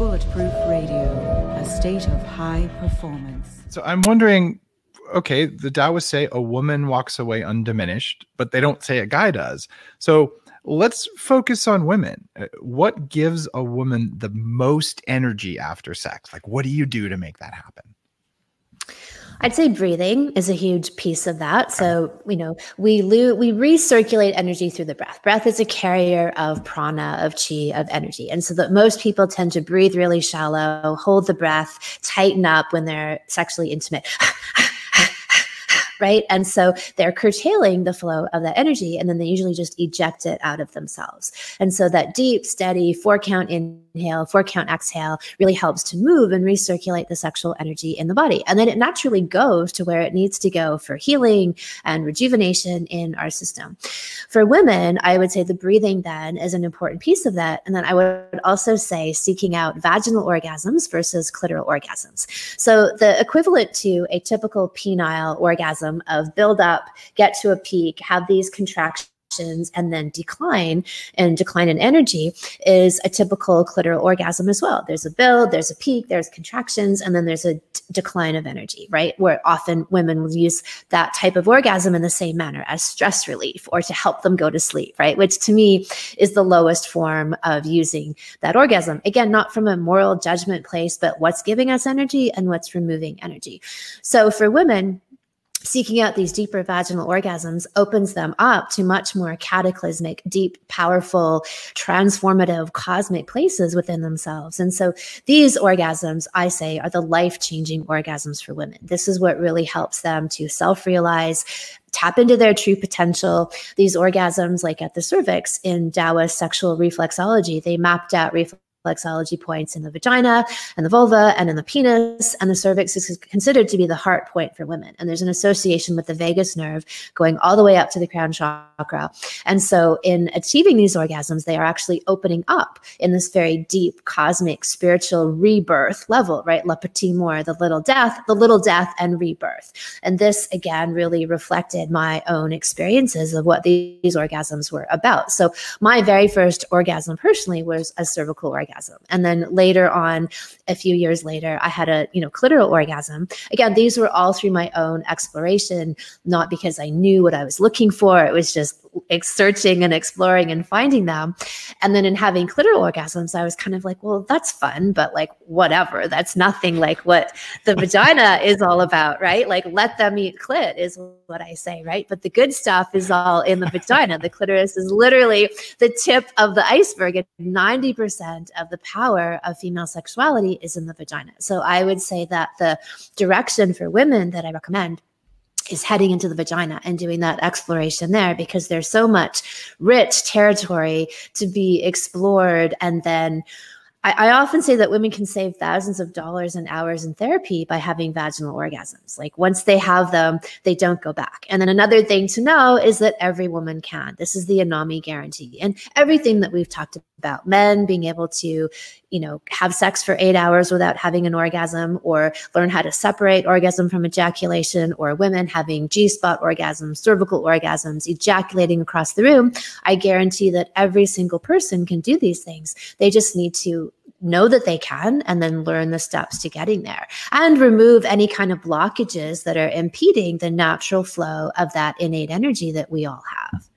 Bulletproof Radio, a state of high performance. So I'm wondering, okay, the Taoists say a woman walks away undiminished, but they don't say a guy does. So let's focus on women. What gives a woman the most energy after sex? Like, what do you do to make that happen? I'd say breathing is a huge piece of that. So, you know, we recirculate energy through the breath. Breath is a carrier of prana, of chi, of energy. And so that most people tend to breathe really shallow, hold the breath, tighten up when they're sexually intimate. Right? And so they're curtailing the flow of that energy, and then they usually just eject it out of themselves. And so that deep, steady 4-count inhale, 4-count exhale really helps to move and recirculate the sexual energy in the body. And then it naturally goes to where it needs to go for healing and rejuvenation in our system. For women, I would say the breathing then is an important piece of that. And then I would also say seeking out vaginal orgasms versus clitoral orgasms. So the equivalent to a typical penile orgasm of build up, get to a peak, have these contractions, and then decline in energy is a typical clitoral orgasm as well. There's a build, there's a peak, there's contractions, and then there's a decline of energy, right? Where often women will use that type of orgasm in the same manner as stress relief or to help them go to sleep, right? Which to me is the lowest form of using that orgasm. Again, not from a moral judgment place, but what's giving us energy and what's removing energy. So for women, seeking out these deeper vaginal orgasms opens them up to much more cataclysmic, deep, powerful, transformative, cosmic places within themselves. And so these orgasms, I say, are the life-changing orgasms for women. This is what really helps them to self-realize, tap into their true potential. These orgasms, like at the cervix in Taoist sexual reflexology, they mapped out reflexology points in the vagina and the vulva and in the penis, and the cervix is considered to be the heart point for women. And there's an association with the vagus nerve going all the way up to the crown chakra. And so in achieving these orgasms, they are actually opening up in this very deep cosmic spiritual rebirth level, right? La petite mort, the little death and rebirth. And this again really reflected my own experiences of what these orgasms were about. So my very first orgasm personally was a cervical orgasm. And then later on, a few years later, I had a clitoral orgasm. Again, these were all through my own exploration, not because I knew what I was looking for. It was just searching and exploring and finding them. And then in having clitoral orgasms, I was kind of like, well, that's fun, but like, whatever, that's nothing like what the vagina is all about, right? Like, let them eat clit is what I say, right? But the good stuff is all in the vagina. The clitoris is literally the tip of the iceberg, and 90% of the power of female sexuality is in the vagina. So I would say that the direction for women that I recommend is heading into the vagina and doing that exploration there, because there's so much rich territory to be explored. And then I often say that women can save thousands of dollars and hours in therapy by having vaginal orgasms. Like, once they have them, they don't go back. And then another thing to know is that every woman can. This is the Anami guarantee. And everything that we've talked about, men being able to, have sex for 8 hours without having an orgasm, or learn how to separate orgasm from ejaculation, or women having G-spot orgasms, cervical orgasms, ejaculating across the room. I guarantee that every single person can do these things. They just need to know that they can, and then learn the steps to getting there, and remove any kind of blockages that are impeding the natural flow of that innate energy that we all have.